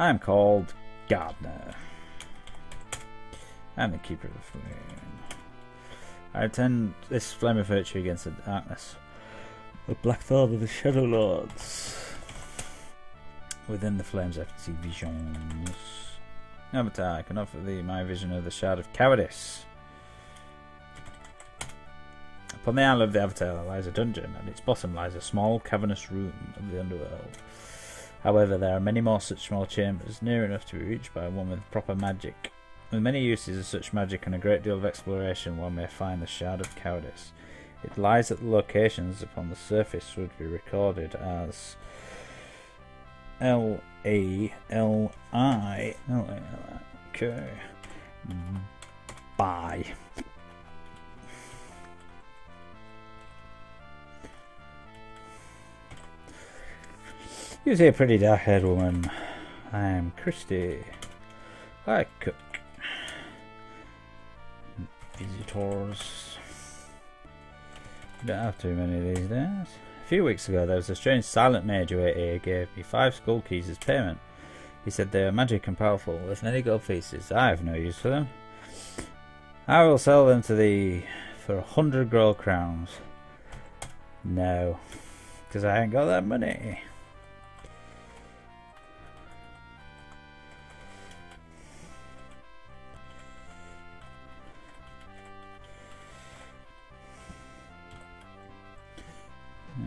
I'm called Gardner. I'm the keeper of the flame. I attend this flame of virtue against the darkness. The Blackthorn of the Shadow Lords. Within the flames I can see visions. Avatar, I can offer thee my vision of the Shard of Cowardice. Upon the isle of the Avatar lies a dungeon, and its bottom lies a small cavernous room of the underworld. However, there are many more such small chambers, near enough to be reached by one with proper magic. With many uses of such magic and a great deal of exploration, one may find the Shard of Cowardice. It lies at the locations upon the surface would be recorded as L-A-L-I. Okay. Bye. You see a pretty dark haired woman. I am Christy. I cook. Visitors. We don't have too many these days. A few weeks ago there was a strange silent mage who ate here gave me 5 skull keys as payment. He said they are magic and powerful with many gold pieces. I have no use for them. I will sell them to thee for 100 gold crowns. No, because I ain't got that money.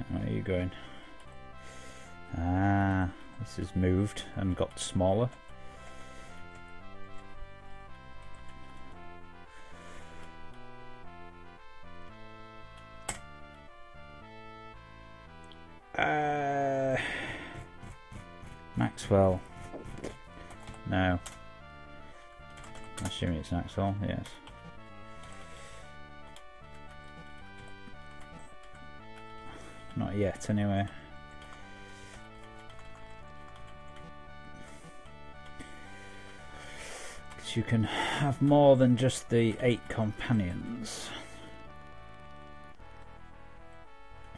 Where are you going? Ah, this has moved and got smaller. Maxwell. No. I'm assuming it's Maxwell, yes. Not yet, anyway. Because you can have more than just the 8 companions.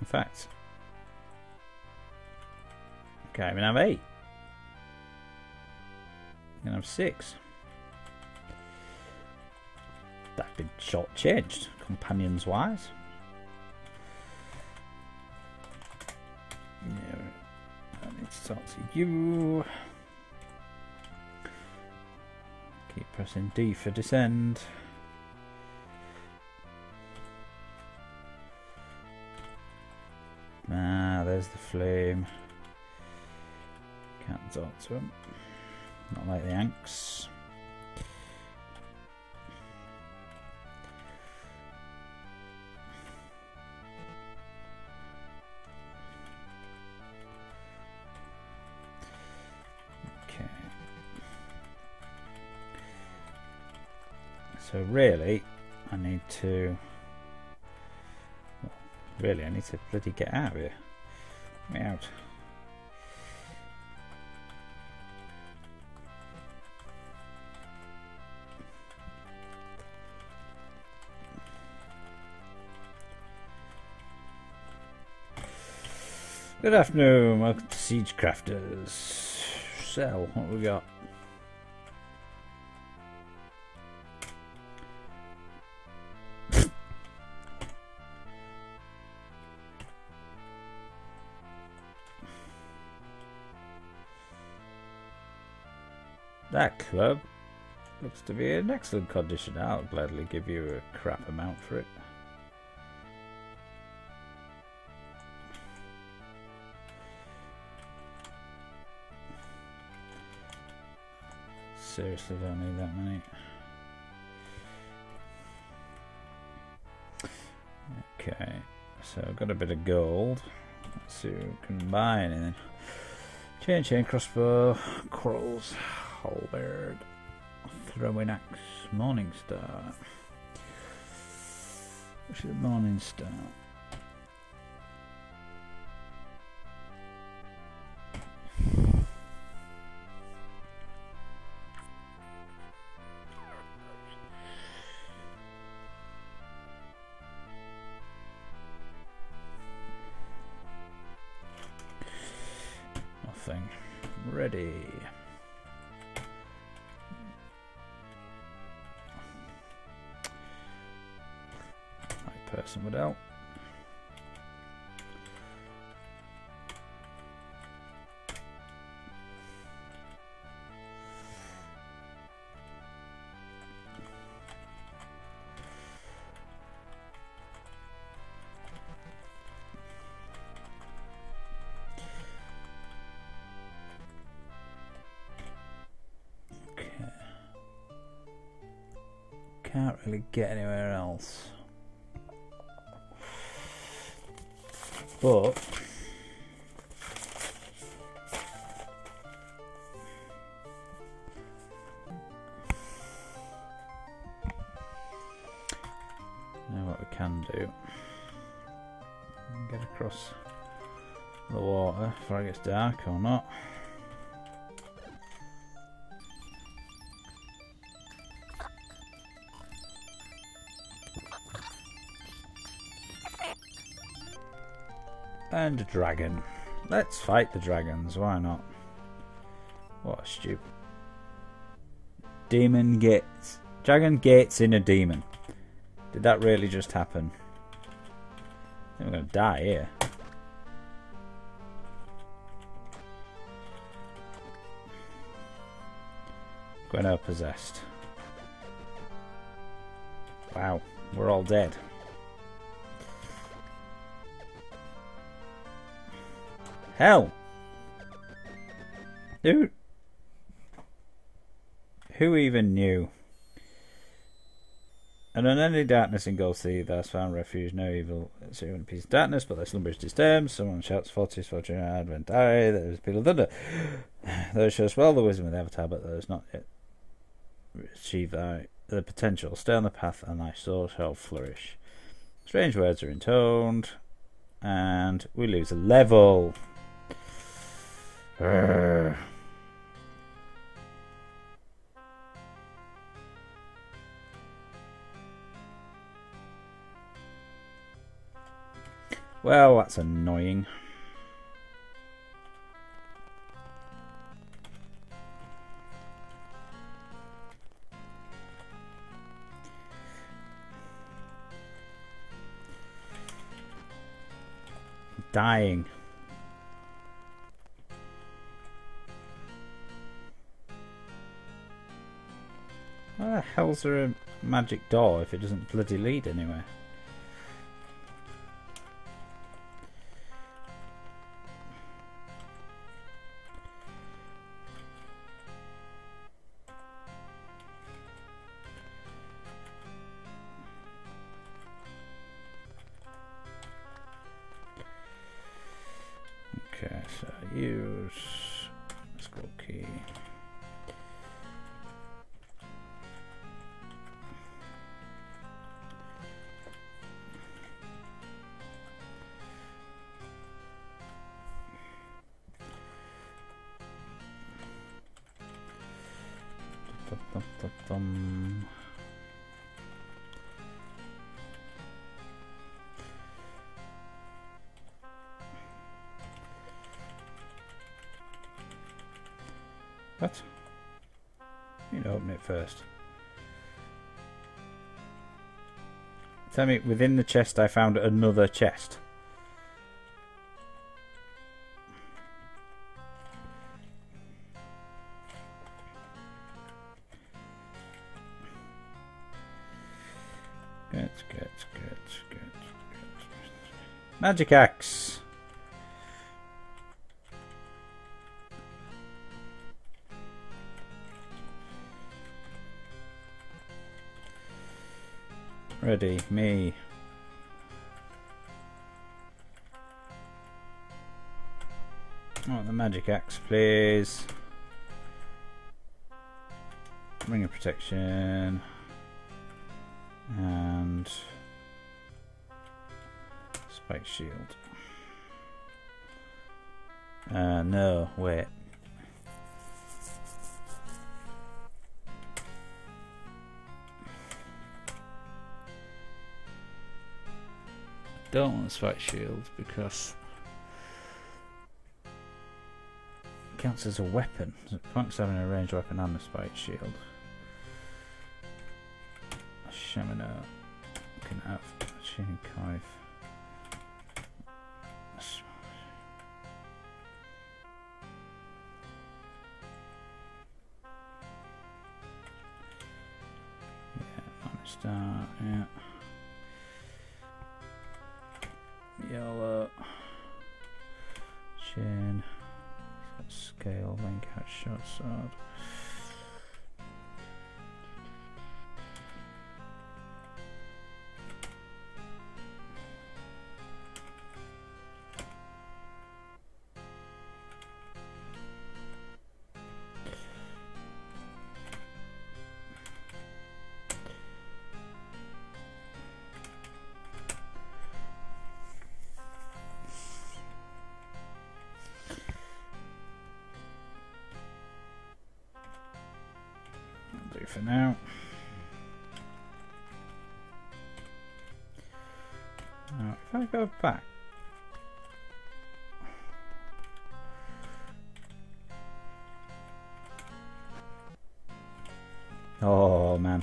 In fact, I can't even have 8. I can have 6. That'd been shortchanged, companions-wise. Talk to you. Keep pressing D for descend. Ah, there's the flame. Can't talk to him. Not like the Ankhs. So really, I need to. Well, really, I need to bloody get out of here. Get me out. Good afternoon. Welcome to Siege Crafters. Sell. What have we got? That club looks to be in excellent condition. I'll gladly give you a crap amount for it. Seriously, don't need that many. Okay, so I've got a bit of gold. Let's see if we can buy anything. Chain, crossbow, corals. Halberd, throwing axe, Morning Star. What's the Morning Star? Nothing. Ready. person would help. Can't really get anywhere else, but now what we can do, get across the water before it gets dark or not. And a dragon. Let's fight the dragons, why not? What a stupid. Demon gates. Dragon gates in a demon. Did that really just happen? I think we're gonna die here. Gwenno possessed. Wow, we're all dead. Hell! Who even knew? And on any darkness in Gold Sea, there's found refuge, no evil. It's even a piece of darkness, but their slumber is disturbed. Someone shouts, Fortis, Fortuna, Advent, I, there is a peal of thunder. Those show well the wisdom of the Avatar, but those not yet achieve their potential. Stay on the path, and thy soul shall flourish. Strange words are intoned, and we lose a level. Urgh. Well, that's annoying. Dying. Where the hell's there a magic door if it doesn't bloody lead anywhere? Okay, so use scroll key. What? You need to open it first. Tell me, within the chest I found another chest. Good. Magic axe. Ready, me. I want the magic axe, please. Ring of protection. And spike shield. No, wait. Don't want the spike shield because it counts as a weapon. There's a point having a ranged weapon and a spike shield. Shamino can have Chain Cove. Yeah. Yellow. Chain. Scale, link, out, shot, sword. For now, if I go back, oh man,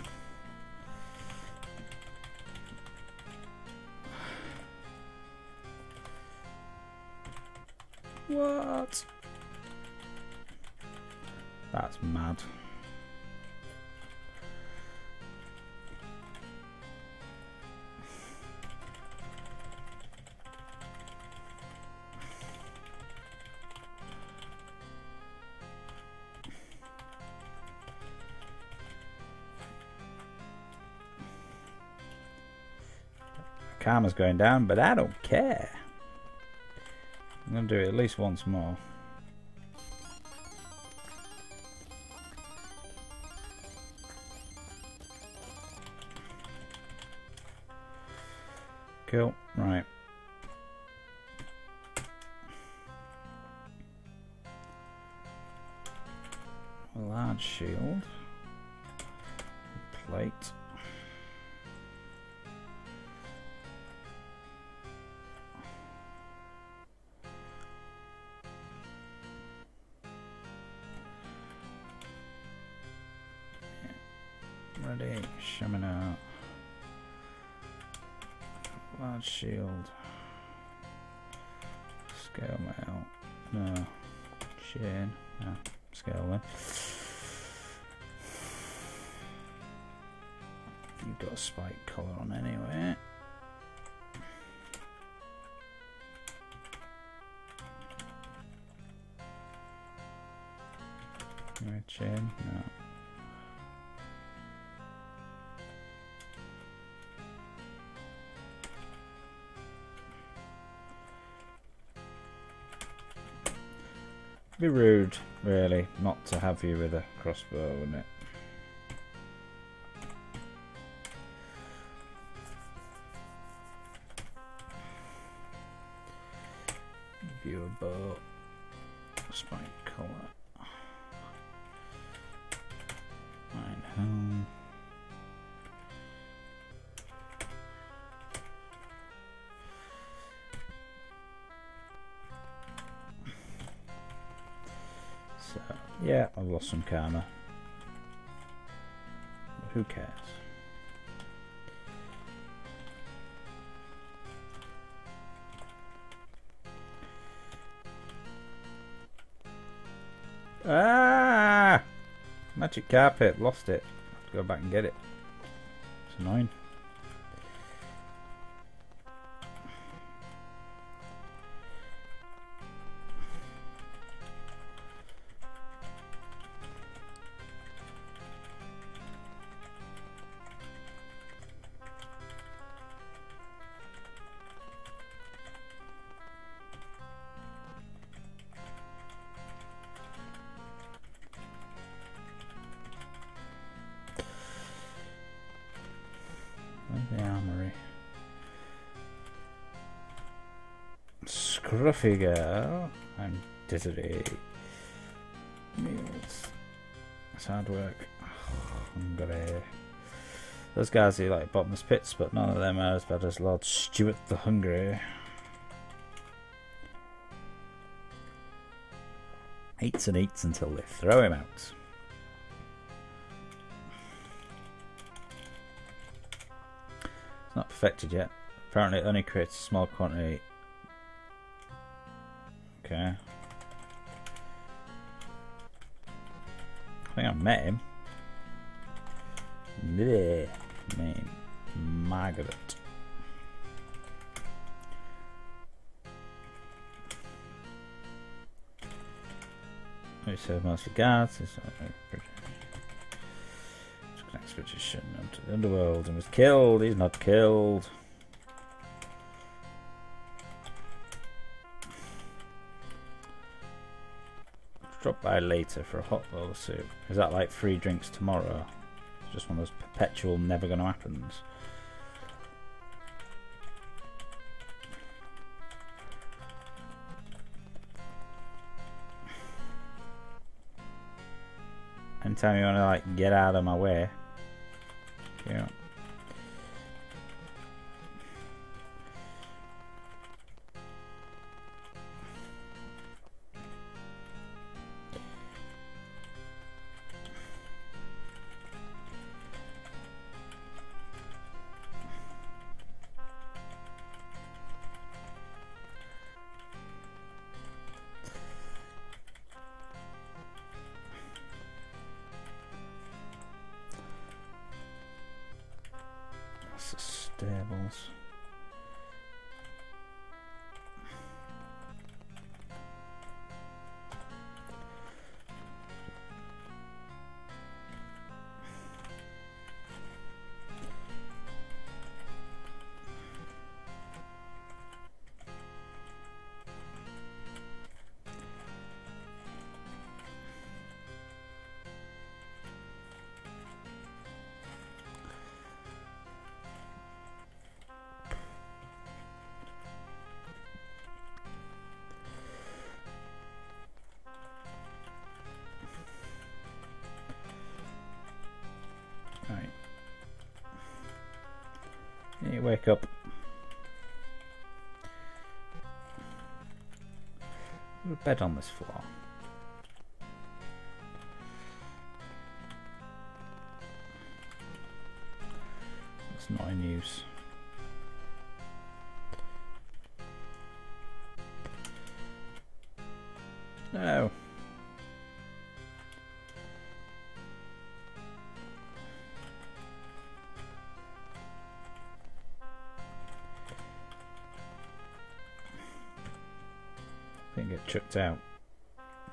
what? That's mad. Karma's going down, but I don't care. I'm going to do it at least once more. Cool, right. A large shield. Plate. Shamino, large shield, scale mail, no, chain, no, scale mail. You've got a spike collar on anyway. Chain, no. Be rude, really, not to have you with a crossbow, wouldn't it? Viewer bow, spike collar, mine home. Yeah, I've lost some karma. Who cares? Ah! Magic carpet, lost it. Have to go back and get it. It's annoying. Scruffy girl and Dizzy Meals. It's hard work. Hungry. Those guys are like bottomless pits, but none of them are as bad as Lord Stuart the Hungry. 8s and 8s until they throw him out. It's not perfected yet. Apparently it only creates a small quantity. Okay. I think I met him. Yeah, name Margaret. We serve most regards. Next petition onto the underworld and was killed. He's not killed. Drop by later for a hot bowl soup. Is that like free drinks tomorrow? It's just one of those perpetual never gonna happens. Anytime you wanna like get out of my way. Yeah. Wake up. There's a bed on this floor. It's not in use. No. Chucked out.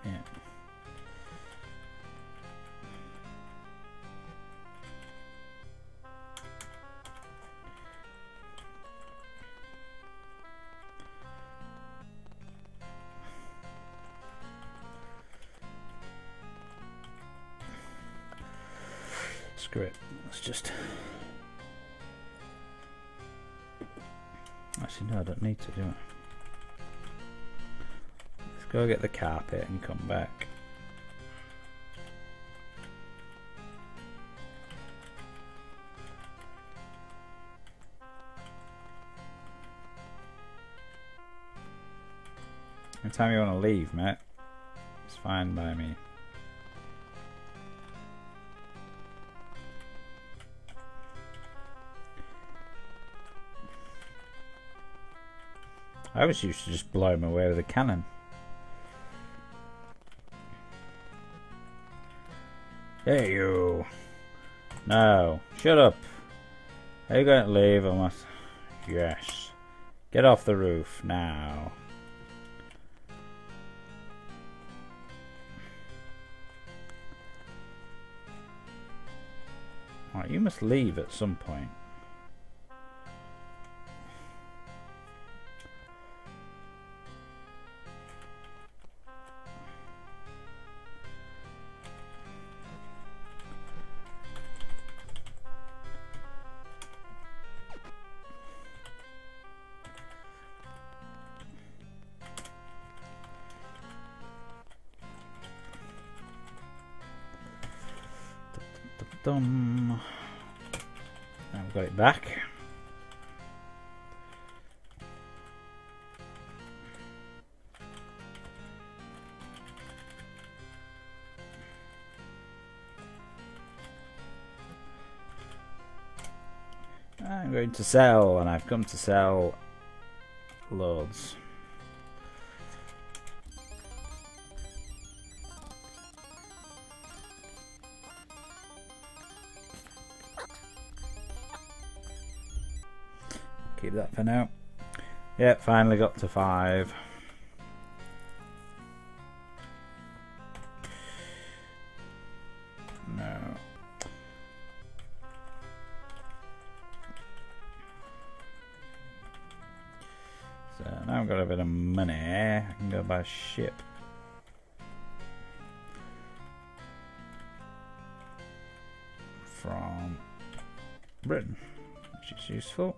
Yeah. Screw it. Let's just. Actually, no, I don't need to do it. Go get the carpet and come back. Anytime you want to leave, mate, it's fine by me. I always used to just blow him away with a cannon. Hey you! No, shut up! Are you going to leave? I must. Yes. Get off the roof now. Alright, you must leave at some point. I've got it back. I'm going to sell, and I've come to sell loads. Keep that for now. Yeah, finally got to 5. No. So now I've got a bit of money. I can go buy a ship. From Britain, which is useful.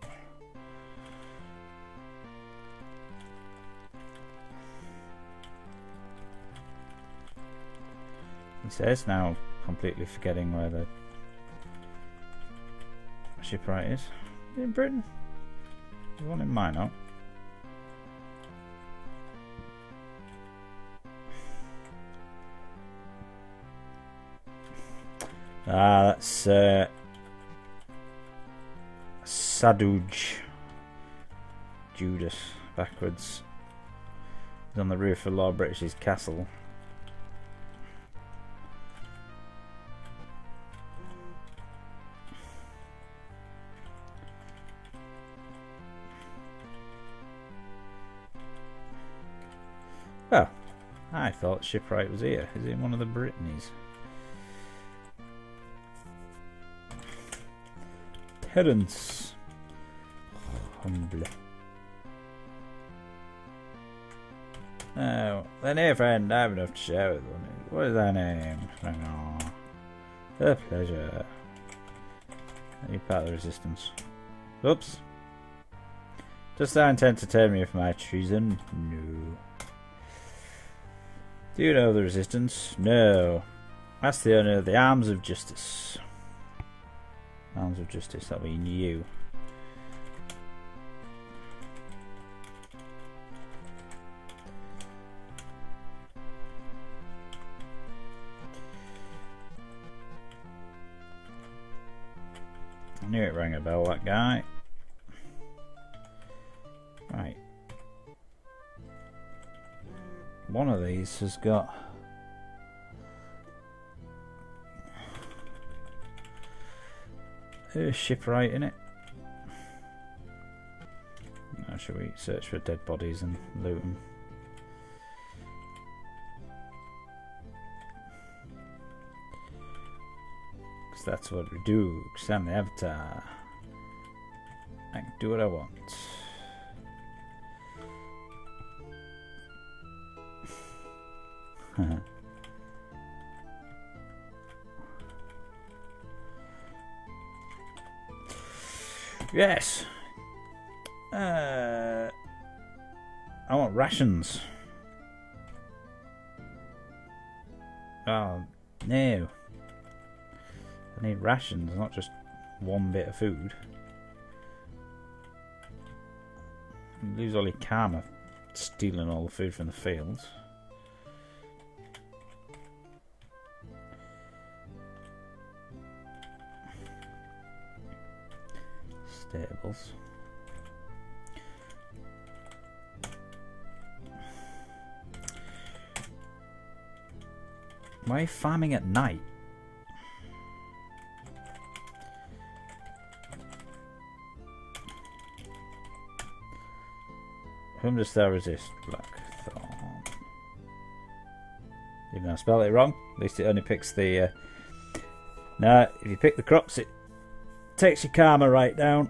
Says now, completely forgetting where the shipwright is. In Britain? There's one in Minot. Ah, that's Sadooj. Judas, backwards. He's on the roof of Lord British's castle. Oh, I thought shipwright was here. Is it in one of the Brittanies? Terence. Oh, humble. Now, then here, friend, I have enough to share with one. What is thy name? Hang on. For pleasure. Are you part of the resistance? Oops. Dost thou intend to tell me of my treason? No. Do you know the resistance? No. That's the owner of the Arms of Justice. Arms of Justice, that means you. I knew it rang a bell, that guy. Right. One of these has got a shipwright in it. Now shall we search for dead bodies and loot them? Because that's what we do, because I'm the Avatar. I can do what I want. Yes. I want rations. Oh no! I need rations, not just one bit of food. You lose all your karma stealing all the food from the fields. Tables. Why are you farming at night? Whom dost thou resist, Blackthorn? Even though I spelled it wrong, at least it only picks the. No, if you pick the crops, it takes your karma right down.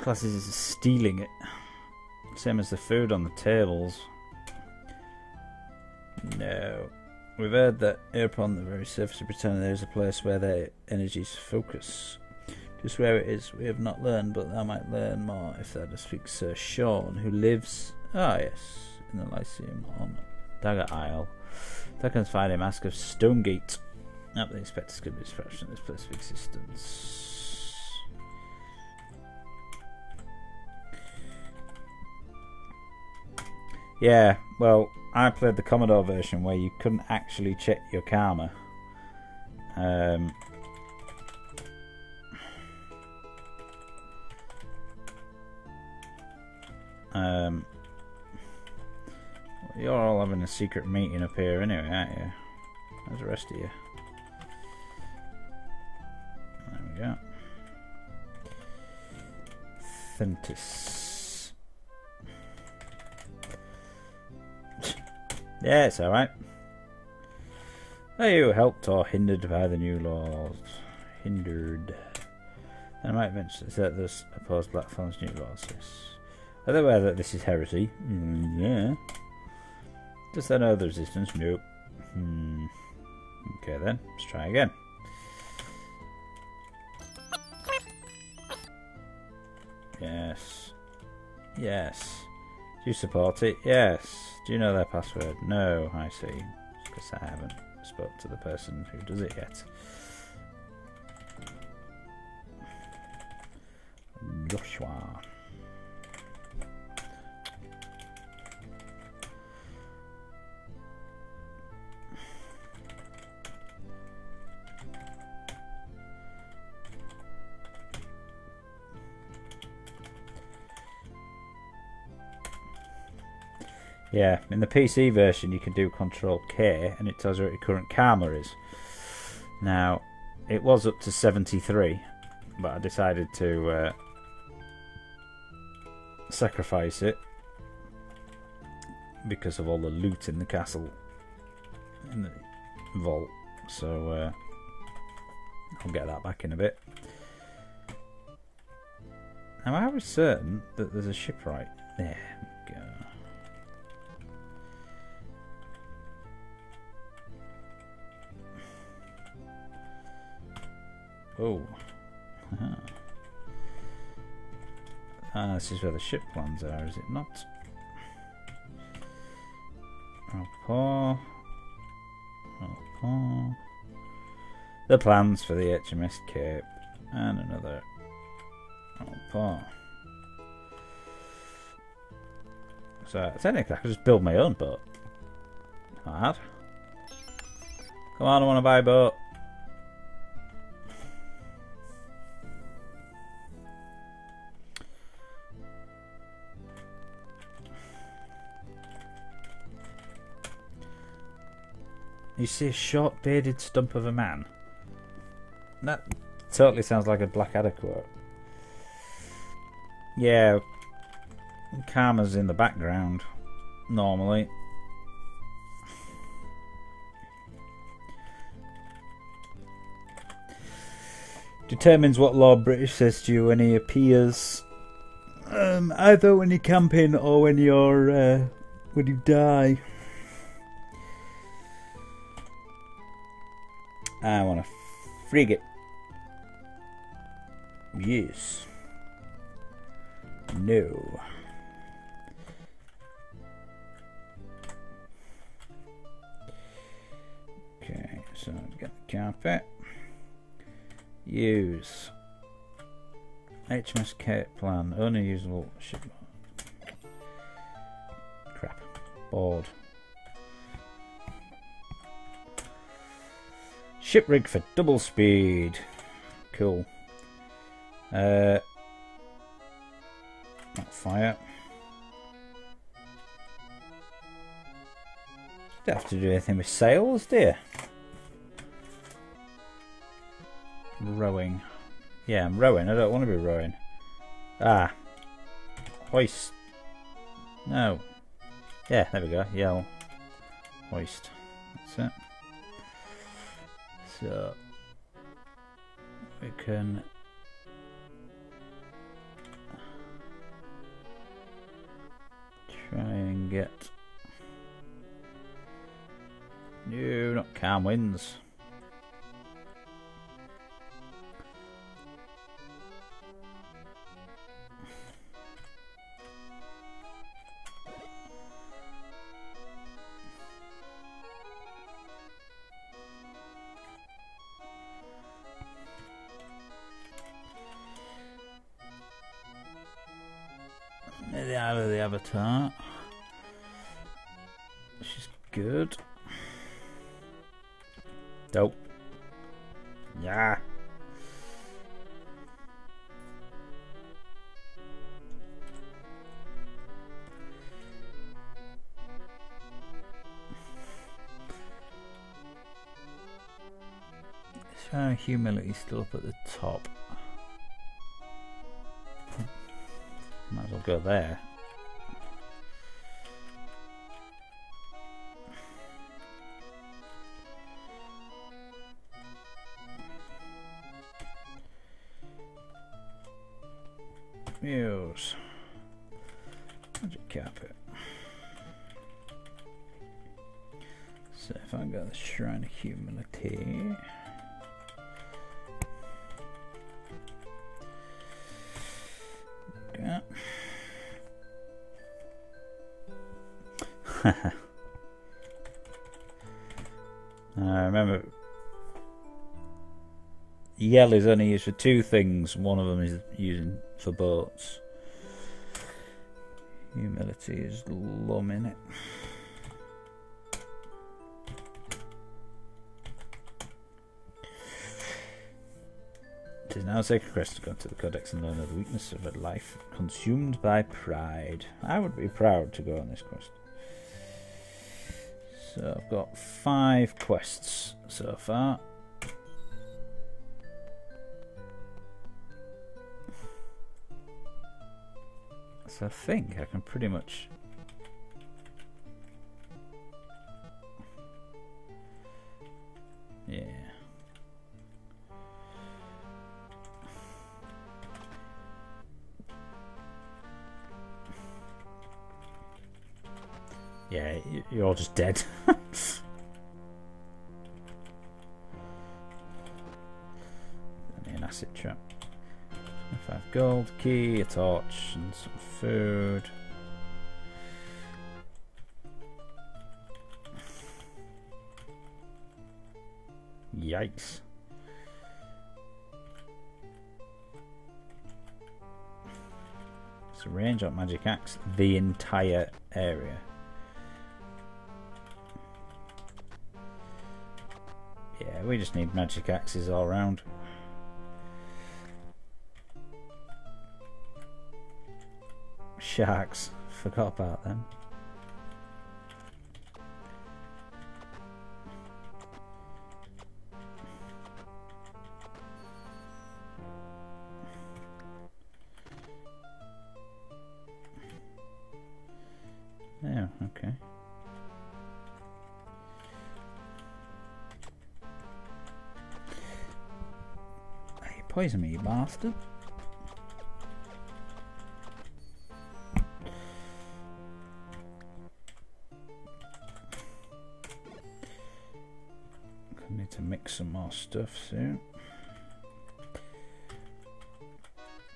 Classes is stealing it, same as the food on the tables. No, we've heard that upon the very surface of Britannia there is a place where their energies focus. Just where it is we have not learned, but thou might learn more if thou dost speak Sir Sean, who lives, ah yes, in the Lyceum on Dagger Isle. Thou canst find him, ask of Stonegate. Up the inspectors could be dispatched in this place of existence. Yeah, well, I played the Commodore version where you couldn't actually check your karma. You're all having a secret meeting up here anyway, aren't you? How's the rest of you? There we go. Thentis. Yeah, it's alright. Are you helped or hindered by the new laws? Hindered. I might mention that this opposed Blackthorn's new laws. Yes. Are they aware that this is heresy? Yeah. Does that know the resistance? Nope. Okay then, let's try again. Yes. Yes. Do you support it? Yes. Do you know their password? No, I see. Because I haven't spoke to the person who does it yet. Joshua. Yeah, in the PC version you can do Control-K and it tells you what your current karma is. Now, it was up to 73, but I decided to sacrifice it because of all the loot in the castle, in the vault, so I'll get that back in a bit. Now, I was certain that there's a shipwright there. Oh, ah, this is where the ship plans are, is it not? I'll pour. The plans for the HMS Cape, and another. I'll pour. So technically, I could just build my own boat. Not hard. Come on, I want to buy a boat. You see a short bearded stump of a man. That totally sounds like a Blackadder quote. Yeah, karma's in the background normally. Determines what Lord British says to you when he appears, either when you camp in or when you're when you die. I want a frigate. Yes. No. Okay, so I've got the carpet. Use. HMS Cape plan. Only usable ship. Crap. Board. Ship rig for double speed. Cool. Not fire. Don't have to do anything with sails, do you? Rowing. Yeah, I'm rowing. I don't want to be rowing. Ah. Hoist. No. Yeah, there we go. Yell. Hoist. That's it. So we can try and get no, not calm winds. Avatar, she's good. Dope. Yeah. Shrine of Humility still up at the top. Might as well go there. Muse. Magic carpet. So if I go to the Shrine of Humility. Yeah. I remember yell is only used for two things. One of them is using for boats. Humility is lum, in it. It is now a sacred quest to go into the Codex and learn of the weakness of a life consumed by pride. I would be proud to go on this quest. So I've got 5 quests so far. So I think I can pretty much Yeah, you're all just dead. An acid trap. 5 gold, key, a torch, and some food. Yikes. So range up magic axe the entire area. Yeah, we just need magic axes all round. Sharks, forgot about them. Yeah, okay. Poison me, you bastard. I need to mix some more stuff soon.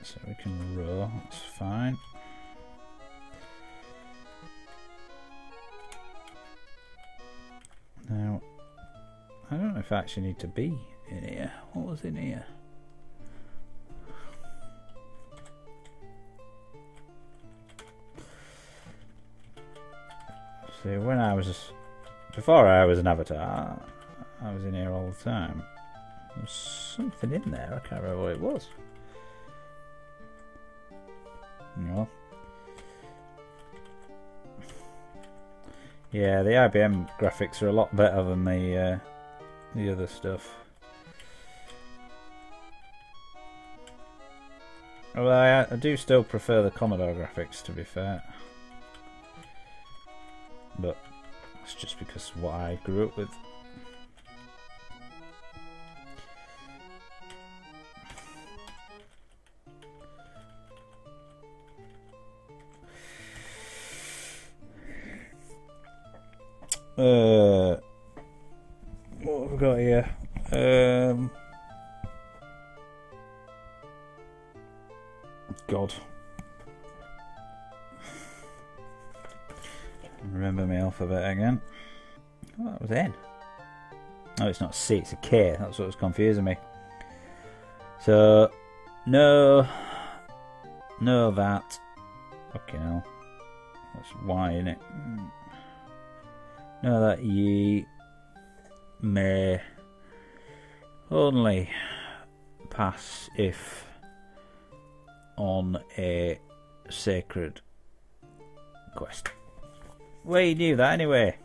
So we can roll, that's fine. Now, I don't know if I actually need to be in here. What was in here? When I was, before I was an avatar, I was in here all the time. There was something in there, I can't remember what it was. No. Yeah, the IBM graphics are a lot better than the other stuff. Although I do still prefer the Commodore graphics, to be fair. But it's just because what I grew up with. What have we got here? God. Remember my alphabet again. Oh, that was N. Oh, it's not C, it's a K. That's what was confusing me. So, no that. Fucking hell. That's Y, innit? No that ye may only pass if on a sacred quest. Well, you knew that anyway.